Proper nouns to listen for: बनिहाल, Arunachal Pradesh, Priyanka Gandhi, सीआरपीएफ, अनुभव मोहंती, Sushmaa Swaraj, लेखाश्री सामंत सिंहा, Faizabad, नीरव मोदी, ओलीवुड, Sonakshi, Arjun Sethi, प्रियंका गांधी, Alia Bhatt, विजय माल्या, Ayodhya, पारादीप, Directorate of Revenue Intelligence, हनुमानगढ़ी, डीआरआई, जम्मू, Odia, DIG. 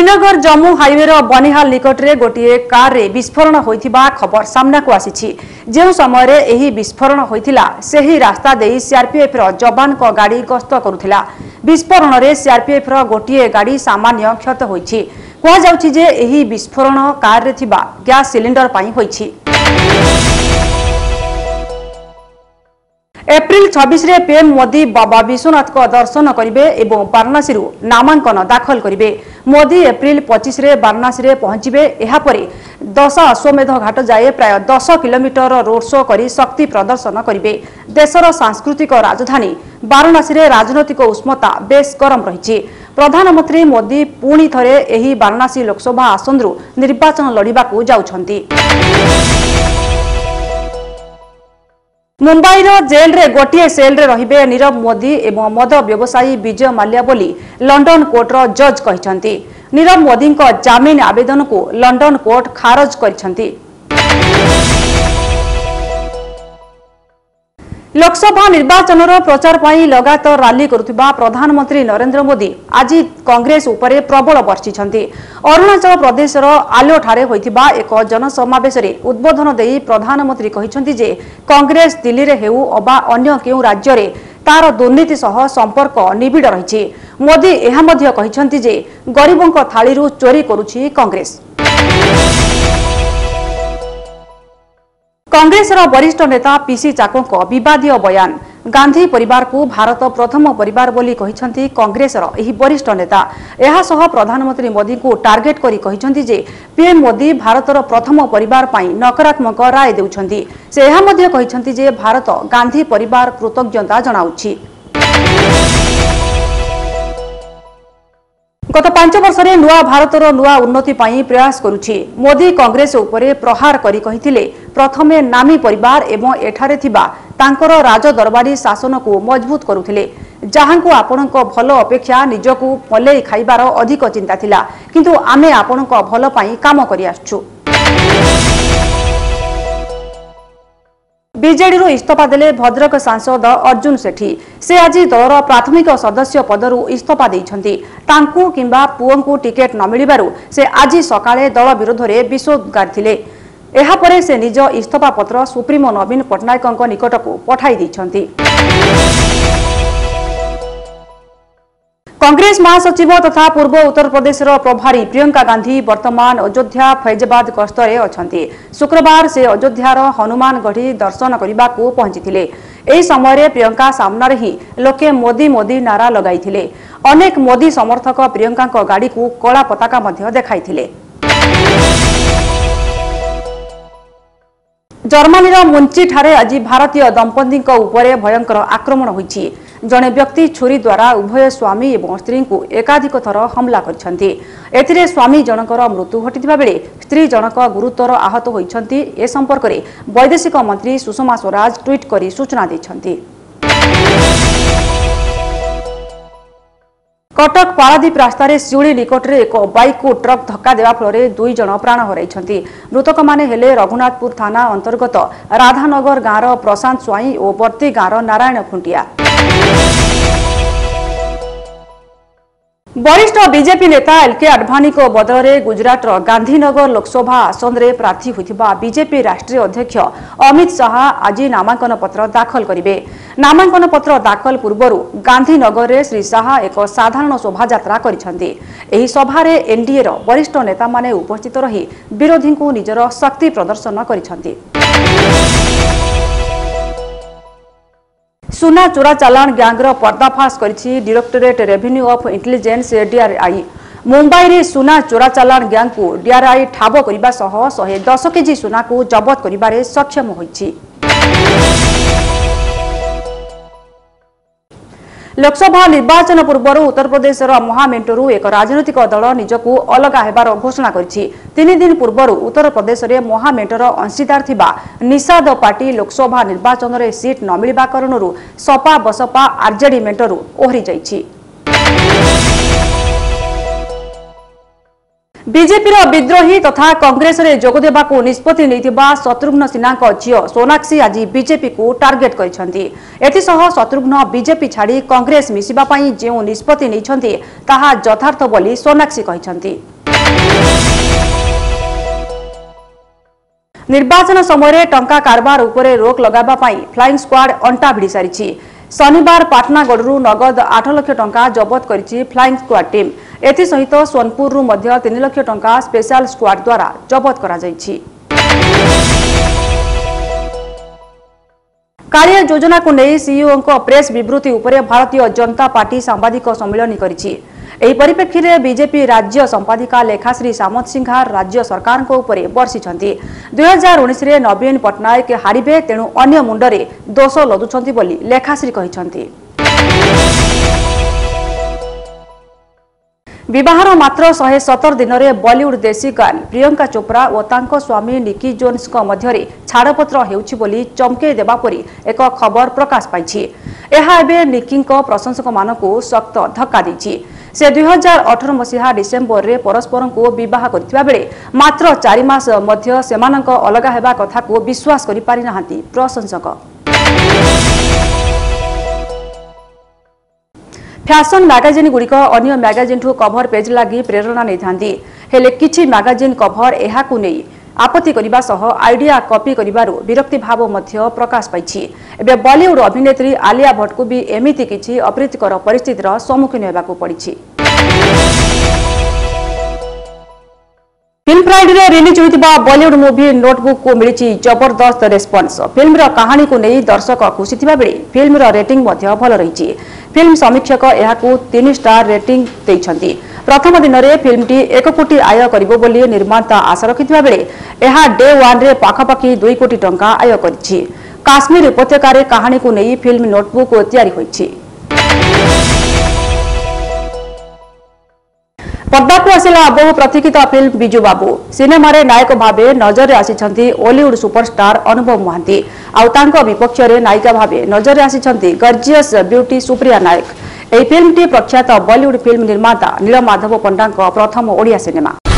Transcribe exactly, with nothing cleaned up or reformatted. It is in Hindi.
श्रीनगर जम्मू हाईवेर बनिहाल निकटरे गोटे कारे विस्फोरण होइथिबा खबर सामना को आसीछि। जे समय एही विस्फोरण होइथिला सेही रास्ता देई सीआरपीएफ रो जवान को गाड़ी गस्त करुथिला। विस्फोरण रे सीआरपीएफ रो गोटे गाड़ी सामान्य क्षत होइछि। कहा जाउछि जे एही विस्फोरण कार रे थिबा गैस सिलिंडर पई होइछि। एप्रिल छब्बीस रे पीएम मोदी बाबा विश्वनाथ को दर्शन करिबे एवं वाराणसी नामांकन दाखल करिबे। मोदी एप्रिल पच्चीस रे वाराणसी में पहुंचे। यापर दस अश्वमेध घाट जाए प्राय दस किलोमीटर रोड शो कर शक्ति प्रदर्शन करिबे। देशर सांस्कृतिक राजधानी वाराणसी में राजनैतिक उष्मता बेस गरम रही। प्रधानमंत्री मोदी पुणी थरे एही वाराणसी लोकसभा आसन निर्वाचन लड़ाकू जाउछंती। मुंबईर जेल रे गोटे सेल रे रहिबे नीरव मोदी एवं मद व्यवसायी विजय माल्या बोली लंडन कोर्टर जज कहिसंती। नीरव मोदी को जामीन आवेदन को लंडन कोर्ट खारज करिसंती। लोकसभा निर्वाचन प्रचार पर लगातार रैली करुथिबा प्रधानमंत्री नरेंद्र मोदी आज कांग्रेस उपरे प्रबल बर्षिछंती। अरुणाचल प्रदेश आलो ठारे होइथिबा एक जनसमावेश उद्बोधन देई प्रधानमंत्री कहिसंती जे कांग्रेस दिल्ली रे हेउ अबा अन्य केउ राज्य रे तार दुर्नीति सह संपर्क निबिड़ रहिछि। मोदी एहा मध्य कहिसंती जे गरीबों को थाली रु चोरी करुछि कांग्रेस। कांग्रेस वरिष्ठ नेता पीसी चाको को विवादीय बयान। गांधी परिवार को भारत प्रथम परिवार बोली कहिसंती कांग्रेस वरिष्ठ नेता। यह प्रधानमंत्री मोदी को टार्गेट करी कहिसंती जे पीएम मोदी भारतर प्रथम परिवार पाई नकारात्मक राय देउछंती। से यह मध्य कहिसंती जे भारत गांधी परिवार कृतज्ञता जनाउछि। गत पांच वर्ष रे नुआ भारतर नुआ उन्नति पाई प्रयास करुछि। मोदी कांग्रेस उपरे प्रहार करी कहिथिले प्रथमे नामी परिवार एवं एठारे थिबा तांकर राजदरबारी शासन को मजबूत करुथिले। जहांको आपणको भलो अपेक्षा निजको पलेई खाइबार अधिक चिंता थिला किंतु आमे आपणको भलो पाई काम करि आछछु। बीजेडी रो इस्तफा देले भद्रक सांसद अर्जुन सेठी। से आज दलर प्राथमिक सदस्य पदर इस्तफा देइछंती। तांकू किंबा पुओंकू टिकेट न मिलिबारु से आज सकाळे दल विरोध रे विषोदगार थिले। एहा परे से निज इस्तफा पत्र सुप्रीमो नवीन पटनायकक निकटकू पठाई देइछंती। कांग्रेस महासचिव तथा पूर्व उत्तर प्रदेश प्रभारी प्रियंका गांधी वर्तमान अयोध्या फैजाबाद गस्तरे अछंती। शुक्रवार से अयोध्यार हनुमानगढ़ी दर्शन करने पहुंचीथिले। एही समय प्रियंका सामनारे ही लोके मोदी मोदी नारा लगाइथिले। अनेक मोदी समर्थक प्रियंका गाड़ी को कला पताका मध्य देखाइथिले। जर्मनीर मुंची ठारे आज भारतीय दंपति उपरे भयंकर आक्रमण होइछि। जने व्यक्ति छुरी द्वारा उभय स्वामी एवं स्त्री को एकाधिक थर हमला करिसंती। एथिरे स्वामी जनकर मृत्यु घटिथिबा बेले स्त्री जनक गुरुतर आहत होइछंती। ए संपर्क रे वैदेशिक मंत्री सुषमा स्वराज ट्वीट करी सूचना दैछंती। कटक पारादीप रास्तार शिउली निकटने एक बाइक को ट्रक धक्का देवा फल में दुई जन प्राण हराइछंती। मृतक माने हेले रघुनाथपुर थाना अंतर्गत राधानगर गाँव प्रशांत स्वाई और बर्ती गाँव नारायण खुंटिया। वरिष्ठ बीजेपी नेता एलके आडवाणी को बदल में गुजरात गांधीनगर लोकसभा आसन में प्रार्थी होता बीजेपी राष्ट्रीय अध्यक्ष अमित शाह आज नामांकन पत्र दाखल करेंगे। नामांकन पत्र दाखल पूर्व गांधीनगर में श्री शाह एक साधारण शोभायात्रा करिसंती। एही सभा रे एनडीएर वरिष्ठ नेता माने उपस्थित रही विरोधी को निजर शक्ति प्रदर्शन करिसंती। सुना चोरा चालाण गैंगर पर्दाफाश करिछि directorate revenue of intelligence डीआरआई। Mumbai रे सुना चोरा चालाण गैंग को डीआरआई ठाब करिबा सह एक सौ दस केजी सुना को जब्त करिबारे सक्षम होइछि। लोकसभा निर्वाचन पूर्व उत्तर प्रदेश महामेंटरू एक राजनैतिक दल निजकू अलग होबार घोषणा करिछि। तीन दिन पूर्व उत्तर प्रदेश में महामेंटर अंशीदार थिबा निषाद पार्टी लोकसभा निर्वाचन में सीट न मिलवा कारण सपा बसपा आरजेडी मेंटरू ओहरी जाइछि। बीजेपी विद्रोही तथा कांग्रेस रे जोगदेवाकू निष्पत्ति नैथिबा शत्रुघ्न सिन्हा झियो सोनाक्षी आज बीजेपी को टार्गेट करिसेंती। एथिसह शत्रुघ्न बीजेपी छाड़ी कांग्रेस मिसिबा पई जेउ निष्पत्ति नैछंती ताहा यथार्थ बोली सोनाक्षी कहिसेंती। निर्वाचन समय टंका कारबार उपरे रोक लगाबा पई फ्लाइंग स्क्वाड अंटा भिड़ी सारिछि। शनिवार पाटनागढ़ नगद आठ लाख टंका जबत करिछि फ्लाइंग स्क्वाड टीम। एथि सहित सोनपुर रु मध्य तीन लाख टंका स्पेशल स्क्वाड द्वारा जबत करा जाइछि। कार्य योजना को नै सीईओ को प्रेस विवृति उपरे भारतीय जनता पार्टी सांबादिक सम्मेलन करिछि। एहि परिप्रेक्षी में बीजेपी राज्य संपादिका लेखाश्री सामंत सिंहा राज्य सरकार को उपरे बर्षिछंती। दो हज़ार उन्नीस रे नवीन पटनायक हारिबे तेणु अन्य मुंडरे दोष लदुछंती बोली लेखाश्री कहिछंती। विवाहर मात्र एक सौ सत्तर दिन में बॉलीवुड देशी गान प्रियंका चोपड़ा और तांको स्वामी निकी जोन्स मध्य छाड़पत्र हेउछि बोली चमके देबा परी एक खबर प्रकाश पाई। एहा एबे निकी प्रशंसक मानकु सख्त धक्का दैछि। से दो हज़ार अठारह मसीहा डिसेंबर रे परस्पर को विवाह करथिबा बेले मात्र चार मास मध्य सेमानक अलगा हेबा कथा को विश्वास करि पारि नाहंती प्रशंसक। फैशन मैगजीन गुड़िक अन्य मैगजीन ठू कभर पेज लगी प्रेरणा नहीं थांती हेले किछि मैगजीन कभर एहा को नै आपत्ति करिबा सह आइडिया कॉपी करिबारु विरक्ति भाव मध्य प्रकाश पाइछि। एबे बॉलीवुड अभिनेत्री आलिया भट्ट को भी एमिति किछि अप्रीतिकर परिस्थितिर सम्मुखीन हेबाकू पड़िछि। फिल्म फ्राइडे रे रिलीज होइतिबा बॉलीवुड मूवी नोटबुक को मिली जबरदस्त रेस्पॉन्स। फिल्म रो कहानी को नहीं दर्शक खुशी थिबा बेले फिल्म रो रेटिंग मध्य भल रहिछि। फिल्म समीक्षक एहा को तीन स्टार रेटिंग दैछंती। प्रथम दिन रे फिल्मटी एक कोटी आय करिवो बोली निर्माता आशा रखिथिबा बेले एहा डे वन रे पाखापाखी दो कोटी टंका आय करिछि। काश्मीर उपत्यका रे कहानी को नहीं फिल्म नोटबुक तैयारी होइछि। पर्दाकू आसला बहु प्रतीक्षित फिल्म बिजू बाबू सिनेमा रे नायक भाव नजर रे आसी ओलीवुड सुपरस्टार अनुभव मोहंती आउ तांको विपक्ष रे नायिका भाव नजर रे आसी गर्जियस ब्यूटी सुप्रिया नायक। एही फिल्मटी प्रख्यात बॉलीवुड फिल्म निर्माता नीलमाधव पंडा प्रथम ओडिया सिनेमा।